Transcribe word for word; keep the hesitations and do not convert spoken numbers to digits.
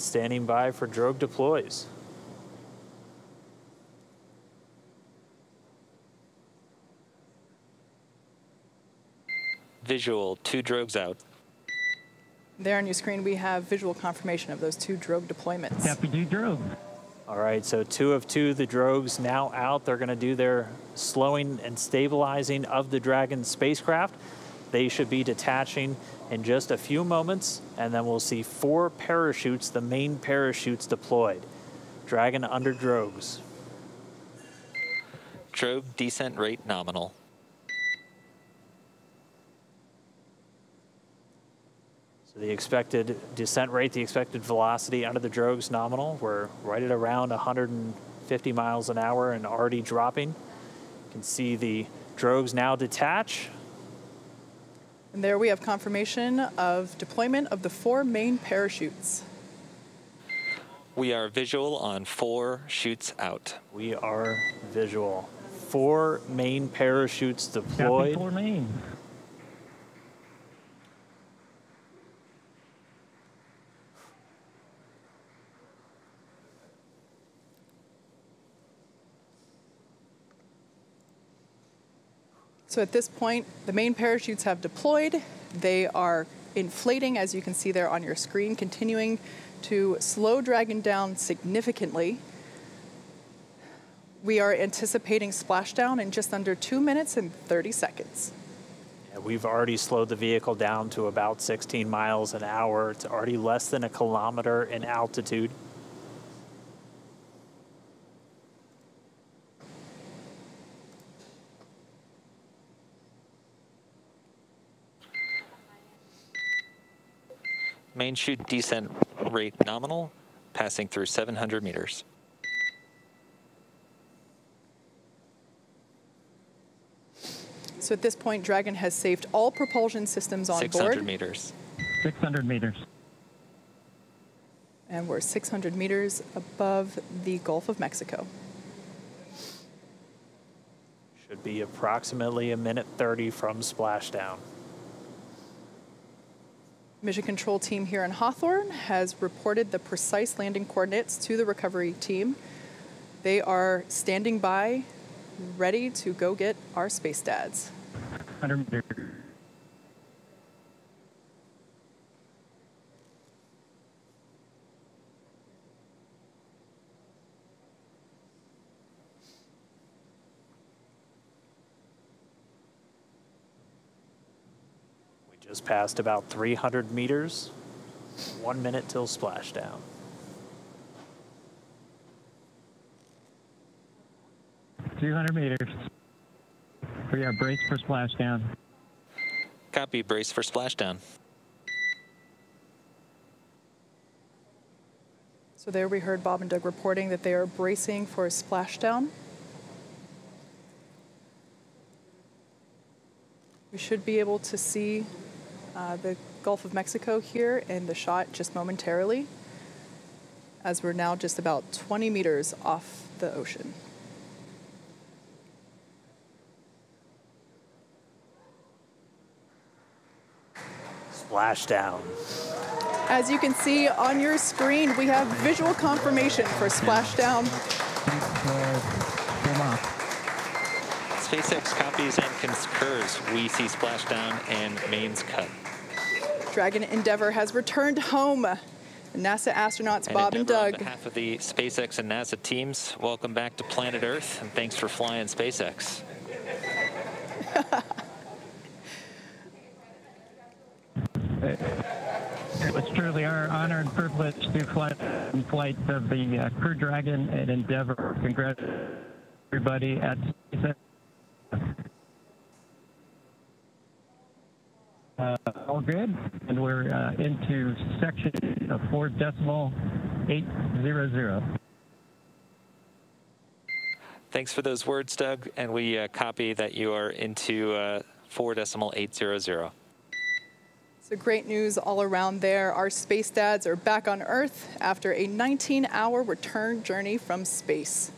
standing by for drogue deploys. Visual, two drogues out. There on your screen, we have visual confirmation of those two drogue deployments. Copy, two drogues. All right, so two of two, the drogues now out. They're gonna do their slowing and stabilizing of the Dragon spacecraft. They should be detaching in just a few moments, and then we'll see four parachutes, the main parachutes deployed. Dragon under drogues. Drogue descent rate nominal. So the expected descent rate, the expected velocity under the drogues nominal, we're right at around one hundred fifty miles an hour and already dropping. You can see the drogues now detach. And there we have confirmation of deployment of the four main parachutes. We are visual on four chutes out. We are visual. Four main parachutes deployed. Copy, four main. So at this point, the main parachutes have deployed. They are inflating, as you can see there on your screen, continuing to slow Dragon down significantly. We are anticipating splashdown in just under two minutes and thirty seconds. Yeah, we've already slowed the vehicle down to about sixteen miles an hour. It's already less than a kilometer in altitude. Main chute descent rate nominal, passing through seven hundred meters. So at this point, Dragon has saved all propulsion systems on board. six hundred meters. six hundred meters. And we're six hundred meters above the Gulf of Mexico. Should be approximately a minute thirty from splashdown. Mission Control Team here in Hawthorne has reported the precise landing coordinates to the recovery team. They are standing by, ready to go get our space dads. one hundred meters. Just passed about three hundred meters, one minute till splashdown. two hundred meters. We are braced for splashdown. Copy, brace for splashdown. So there we heard Bob and Doug reporting that they are bracing for a splashdown. We should be able to see Uh, the Gulf of Mexico here in the shot just momentarily, as we're now just about twenty meters off the ocean. Splashdown. As you can see on your screen, we have visual confirmation for splashdown. SpaceX copies and concurs. We see splashdown and mains cut. Dragon Endeavour has returned home. NASA astronauts and Bob Endeavour, and Doug. On behalf of the SpaceX and NASA teams, welcome back to planet Earth, and thanks for flying SpaceX. It was truly our honor and privilege to fly in flight of the uh, Crew Dragon and Endeavour. Congrats, everybody at SpaceX. Uh, all good, and we're uh, into section of four decimal eight zero zero. Thanks for those words, Doug, and we uh, copy that you are into uh, four decimal eight zero zero. So great news all around there. Our space dads are back on Earth after a nineteen hour return journey from space.